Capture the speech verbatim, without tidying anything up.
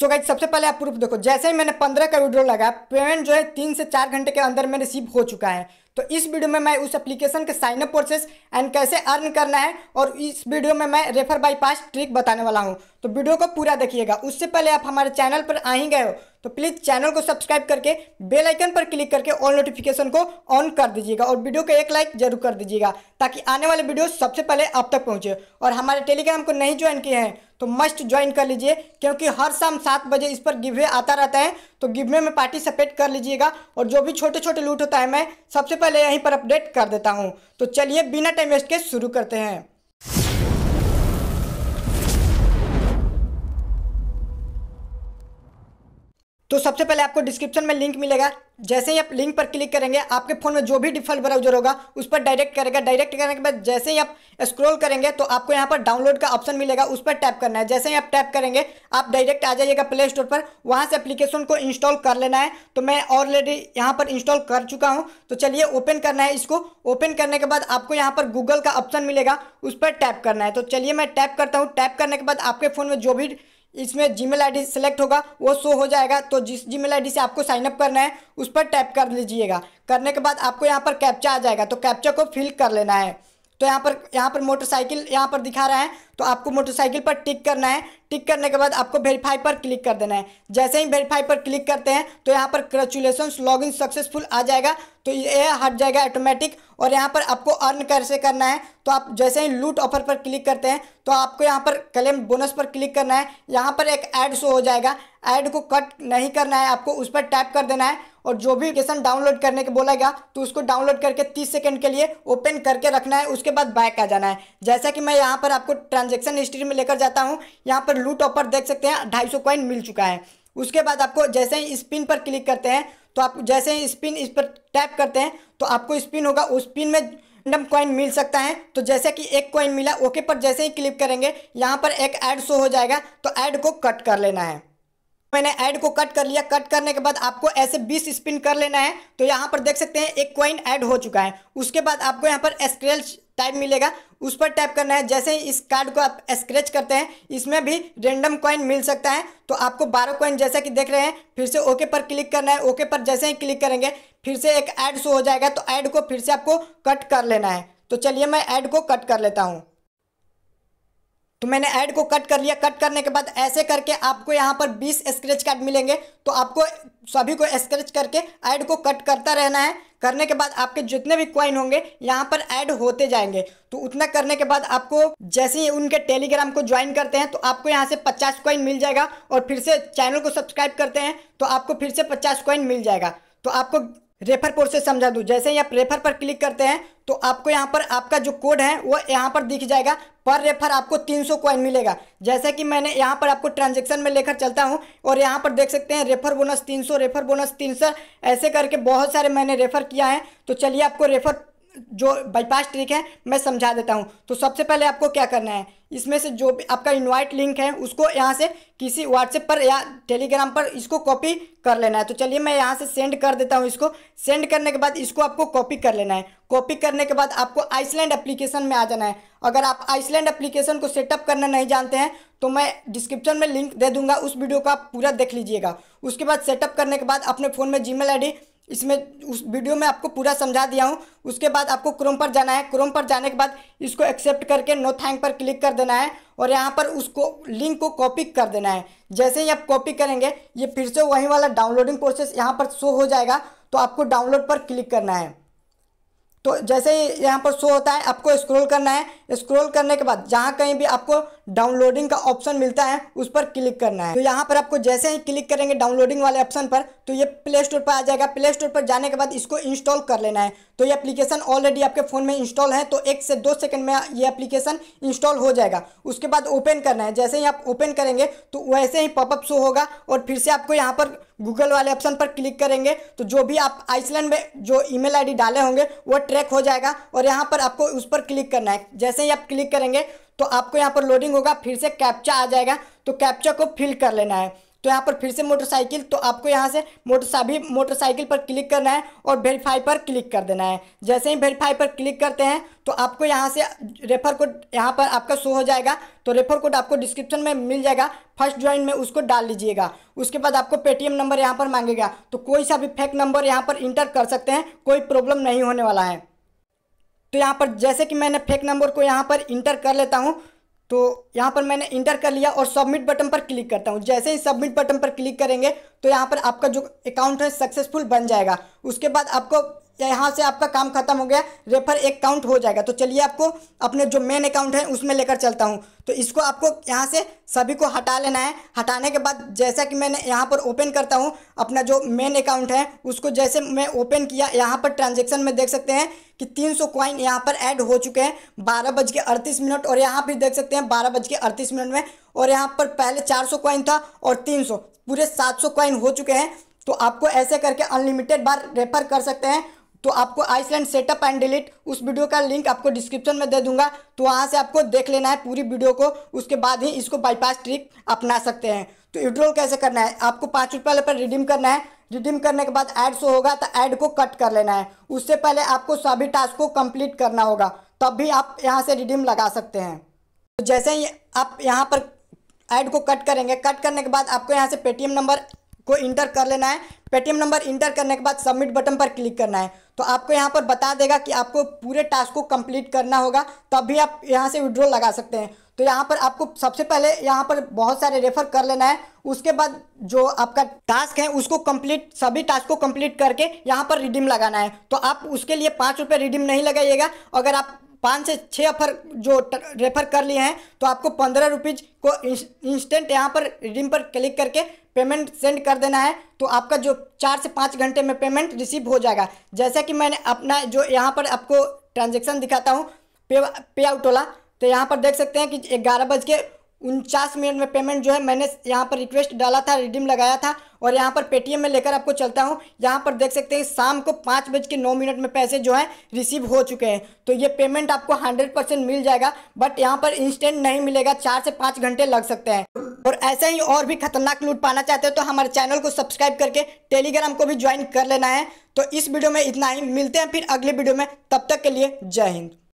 So guys सबसे पहले आप प्रूफ देखो, जैसे ही मैंने पंद्रह का विड्रॉ लगा पेमेंट जो है तीन से चार घंटे के अंदर में रिसीव हो चुका है। तो इस वीडियो में मैं उस एप्लीकेशन के साइन अप प्रोसेस एंड कैसे अर्न करना है और इस वीडियो में मैं रेफर बाई पास ट्रिक बताने वाला हूं, तो वीडियो को पूरा देखिएगा। उससे पहले आप हमारे चैनल पर आ ही गए हो तो प्लीज़ चैनल को सब्सक्राइब करके बेल आइकन पर क्लिक करके ऑल नोटिफिकेशन को ऑन कर दीजिएगा और वीडियो को एक लाइक जरूर कर दीजिएगा ताकि आने वाले वीडियो सबसे पहले आप तक पहुँचे। और हमारे टेलीग्राम को नहीं ज्वाइन किए हैं तो मस्ट ज्वाइन कर लीजिए, क्योंकि हर शाम सात बजे इस पर गिववे आता रहता है, तो गिववे में पार्टिसिपेट कर लीजिएगा और जो भी छोटे छोटे लूट होता है मैं सबसे पहले यहीं पर अपडेट कर देता हूं। तो चलिए बिना टाइम वेस्ट के शुरू करते हैं। तो सबसे पहले आपको डिस्क्रिप्शन में लिंक मिलेगा, जैसे ही आप लिंक पर क्लिक करेंगे आपके फ़ोन में जो भी डिफ़ॉल्ट ब्राउजर होगा उस पर डायरेक्ट करेगा। डायरेक्ट करने के बाद जैसे ही आप स्क्रॉल करेंगे तो आपको यहाँ पर डाउनलोड का ऑप्शन मिलेगा, उस पर टैप करना है। जैसे ही आप टैप करेंगे आप डायरेक्ट आ जाइएगा प्ले स्टोर पर, वहाँ से एप्लीकेशन को इंस्टॉल कर लेना है। तो मैं ऑलरेडी यहाँ पर इंस्टॉल कर चुका हूँ, तो चलिए ओपन करना है इसको। ओपन करने के बाद आपको यहाँ पर गूगल का ऑप्शन मिलेगा, उस पर टैप करना है। तो चलिए मैं टैप करता हूँ। टैप करने के बाद आपके फ़ोन में जो भी इसमें जीमेल आईडी सेलेक्ट होगा वो शो हो जाएगा, तो जिस जीमेल आईडी से आपको साइन अप करना है उस पर टैप कर लीजिएगा। करने के बाद आपको यहाँ पर कैप्चा आ जाएगा, तो कैप्चा को फिल कर लेना है। तो यहाँ पर यहाँ पर मोटरसाइकिल यहाँ पर दिखा रहा है, तो आपको मोटरसाइकिल पर टिक करना है। टिक करने के बाद आपको वेरीफाई पर क्लिक कर देना है। जैसे ही वेरीफाई पर क्लिक करते हैं तो यहाँ पर कंग्रेचुलेशंस लॉग इन सक्सेसफुल आ जाएगा, तो ये हट जाएगा ऑटोमेटिक। और यहाँ पर आपको अर्न कैसे करना है, तो आप जैसे ही लूट ऑफर पर क्लिक करते हैं तो आपको यहाँ पर क्लेम बोनस पर क्लिक करना है। यहाँ पर एक ऐड शो हो जाएगा, ऐड को कट नहीं करना है आपको, उस पर टैप कर देना है। और जो भी एप्लीकेशन डाउनलोड करने के बोला गया तो उसको डाउनलोड करके तीस सेकेंड के लिए ओपन करके रखना है, उसके बाद बैक आ जाना है। जैसा कि मैं यहाँ पर आपको ट्रांजेक्शन हिस्ट्री में लेकर जाता हूँ, यहाँ पर लूट ऑफर देख सकते हैं ढाई सौ कॉइन मिल चुका है। उसके बाद आपको जैसे ही स्पिन पर क्लिक करते हैं तो आप जैसे ही स्पिन इस पर टैप करते हैं तो आपको स्पिन होगा, उस स्पिन में रैंडम कॉइन मिल सकता है। तो जैसे कि एक कॉइन मिला, ओके पर जैसे ही क्लिक करेंगे यहाँ पर एक ऐड शो हो जाएगा, तो ऐड को कट कर लेना है। मैंने ऐड को कट कर लिया। कट करने के बाद आपको ऐसे बीस स्पिन कर लेना है, तो यहाँ पर देख सकते हैं एक कॉइन ऐड हो चुका है। उसके बाद आपको यहाँ पर स्क्रैल टाइप मिलेगा, उस पर टैप करना है। जैसे ही इस कार्ड को आप स्क्रैच करते हैं इसमें भी रेंडम कॉइन मिल सकता है, तो आपको बारह कॉइन जैसा कि देख रहे हैं। फिर से ओके पर क्लिक करना है। ओके पर जैसे ही क्लिक करेंगे फिर से एक ऐड शो हो जाएगा, तो ऐड को फिर से आपको कट कर लेना है। तो चलिए मैं ऐड को कट कर लेता हूँ। तो मैंने ऐड को कट कर लिया। कट करने के बाद ऐसे करके आपको यहाँ पर बीस स्क्रैच कार्ड मिलेंगे, तो आपको सभी को स्क्रैच करके ऐड को कट करता रहना है। करने के बाद आपके जितने भी कॉइन होंगे यहाँ पर ऐड होते जाएंगे। तो उतना करने के बाद आपको जैसे ही उनके टेलीग्राम को ज्वाइन करते हैं तो आपको यहाँ से पचास कॉइन मिल जाएगा, और फिर से चैनल को सब्सक्राइब करते हैं तो आपको फिर से पचास कॉइन मिल जाएगा। तो आपको रेफर प्रोसेस समझा दूँ। जैसे ही आप रेफर पर क्लिक करते हैं तो आपको यहाँ पर आपका जो कोड है वो यहाँ पर दिख जाएगा। पर रेफर आपको तीन सौ कॉइन मिलेगा। जैसे कि मैंने यहाँ पर आपको ट्रांजैक्शन में लेकर चलता हूँ और यहाँ पर देख सकते हैं रेफर बोनस तीन सौ, रेफर बोनस तीन सौ, ऐसे करके बहुत सारे मैंने रेफर किया है। तो चलिए आपको रेफर जो बाईपास ट्रिक है मैं समझा देता हूँ। तो सबसे पहले आपको क्या करना है, इसमें से जो भी आपका इनवाइट लिंक है उसको यहाँ से किसी व्हाट्सएप पर या टेलीग्राम पर इसको कॉपी कर लेना है। तो चलिए मैं यहाँ से सेंड कर देता हूँ इसको। सेंड करने के बाद इसको आपको कॉपी कर लेना है। कॉपी करने के बाद आपको आइसलैंड एप्लीकेशन में आ जाना है। अगर आप आइसलैंड एप्लीकेशन को सेटअप करना नहीं जानते हैं तो मैं डिस्क्रिप्शन में लिंक दे दूँगा, उस वीडियो का आप पूरा देख लीजिएगा। उसके बाद सेटअप करने के बाद अपने फ़ोन में जीमेल आई डी, इसमें उस वीडियो में आपको पूरा समझा दिया हूँ। उसके बाद आपको क्रोम पर जाना है। क्रोम पर जाने के बाद इसको एक्सेप्ट करके नो थैंक पर क्लिक कर देना है और यहाँ पर उसको लिंक को कॉपी कर देना है। जैसे ही आप कॉपी करेंगे ये फिर से वही वाला डाउनलोडिंग प्रोसेस यहाँ पर शो हो जाएगा, तो आपको डाउनलोड पर क्लिक करना है। तो जैसे ही यहाँ पर शो होता है आपको स्क्रॉल करना है। स्क्रॉल करने के बाद जहाँ कहीं भी आपको डाउनलोडिंग का ऑप्शन मिलता है उस पर क्लिक करना है। तो यहाँ पर आपको जैसे ही क्लिक करेंगे डाउनलोडिंग वाले ऑप्शन पर तो ये प्ले स्टोर पर आ जाएगा। प्ले स्टोर पर जाने के बाद इसको इंस्टॉल कर लेना है। तो ये एप्लीकेशन ऑलरेडी आपके फ़ोन में इंस्टॉल है, तो एक से दो सेकंड में ये एप्लीकेशन इंस्टॉल हो जाएगा। उसके बाद ओपन करना है। जैसे ही आप ओपन करेंगे तो वैसे ही पॉपअप शो होगा, और फिर से आपको यहाँ पर गूगल वाले ऑप्शन पर क्लिक करेंगे तो जो भी आप आइसलैंड में जो ईमेल आईडी डाले होंगे वो ट्रैक हो जाएगा, और यहाँ पर आपको उस पर क्लिक करना है। जैसे ही आप क्लिक करेंगे तो आपको यहाँ पर लोडिंग होगा, फिर से कैप्चा आ जाएगा, तो कैप्चा को फिल कर लेना है। तो यहाँ पर फिर से मोटरसाइकिल, तो आपको यहाँ से मोटर भी मोटरसाइकिल पर क्लिक करना है और वेरीफाई पर क्लिक कर देना है। जैसे ही वेरीफाई पर क्लिक करते हैं तो आपको यहाँ से रेफर कोड यहाँ पर आपका शो हो जाएगा। तो रेफर कोड आपको डिस्क्रिप्शन में मिल जाएगा, फर्स्ट ज्वाइन में उसको डाल लीजिएगा। उसके बाद आपको पेटीएम नंबर यहाँ पर मांगेगा, तो कोई सा भी फेक नंबर यहाँ पर इंटर कर सकते हैं, कोई प्रॉब्लम नहीं होने वाला है। तो यहाँ पर जैसे कि मैंने फेक नंबर को यहाँ पर इंटर कर लेता हूँ, तो यहाँ पर मैंने इंटर कर लिया और सबमिट बटन पर क्लिक करता हूँ। जैसे ही सबमिट बटन पर क्लिक करेंगे तो यहाँ पर आपका जो अकाउंट है सक्सेसफुल बन जाएगा। उसके बाद आपको यहाँ से आपका काम खत्म हो गया, रेफर एक काउंट हो जाएगा। तो चलिए आपको अपने जो मेन अकाउंट है उसमें लेकर चलता हूँ। तो इसको आपको यहाँ से सभी को हटा लेना है। हटाने के बाद जैसा कि मैंने यहाँ पर ओपन करता हूँ अपना जो मेन अकाउंट है उसको, जैसे मैं ओपन किया यहाँ पर ट्रांजेक्शन में देख सकते हैं कि तीन सौ कॉइन यहाँ पर ऐड हो चुके हैं बारह बज के अड़तीस मिनट और यहाँ भी देख सकते हैं बारह बज के अड़तीस मिनट में, और यहाँ पर पहले चार सौ कॉइन था और तीन सौ, पूरे सात सौ कॉइन हो चुके हैं। तो आपको ऐसे करके अनलिमिटेड बार रेफर कर सकते हैं। तो आपको आइसलैंड सेटअप एंड डिलीट उस वीडियो का लिंक आपको डिस्क्रिप्शन में दे दूंगा, तो वहां से आपको देख लेना है पूरी वीडियो को, उसके बाद ही इसको बाईपास ट्रिक अपना सकते हैं। तो विड्रॉल कैसे करना है, आपको पाँच रुपये पर रिडीम करना है। रिडीम करने के बाद ऐड शो होगा, तो ऐड को कट कर लेना है। उससे पहले आपको सभी टास्क को कंप्लीट करना होगा, तब भी आप यहाँ से रिडीम लगा सकते हैं। तो जैसे ही आप यहाँ पर ऐड को कट करेंगे, कट करने के बाद आपको यहाँ से पेटीएम नंबर को इंटर कर लेना है। पेटीएम नंबर इंटर करने के बाद सबमिट बटन पर क्लिक करना है। तो आपको यहाँ पर बता देगा कि आपको पूरे टास्क को कंप्लीट करना होगा, तब भी आप यहाँ से विड्रॉल लगा सकते हैं। तो यहाँ पर आपको सबसे पहले यहाँ पर बहुत सारे रेफर कर लेना है, उसके बाद जो आपका टास्क है उसको कंप्लीट, सभी टास्क को कंप्लीट करके यहाँ पर रिडीम लगाना है। तो आप उसके लिए पाँच रुपये रिडीम नहीं लगाइएगा। अगर आप पाँच से छः अफर जो रेफर कर लिए हैं तो आपको पंद्रह रुपीज़ को इंस्टेंट यहाँ पर रिडीम पर क्लिक करके पेमेंट सेंड कर देना है। तो आपका जो चार से पाँच घंटे में पेमेंट रिसीव हो जाएगा। जैसा कि मैंने अपना जो यहाँ पर आपको ट्रांजैक्शन दिखाता हूँ पे पे आउट वाला, तो यहाँ पर देख सकते हैं कि ग्यारह बज के उनचास मिनट में पेमेंट जो है मैंने यहाँ पर रिक्वेस्ट डाला था, रिडीम लगाया था। और यहाँ पर पेटीएम में लेकर आपको चलता हूँ, यहाँ पर देख सकते हैं शाम को पाँच बज के नौ मिनट में पैसे जो है रिसीव हो चुके हैं। तो ये पेमेंट आपको हंड्रेड परसेंट मिल जाएगा, बट यहाँ पर इंस्टेंट नहीं मिलेगा, चार से पाँच घंटे लग सकते हैं। और ऐसे ही और भी खतरनाक लूट पाना चाहते हो तो हमारे चैनल को सब्सक्राइब करके टेलीग्राम को भी ज्वाइन कर लेना है। तो इस वीडियो में इतना ही, मिलते हैं फिर अगले वीडियो में, तब तक के लिए जय हिंद।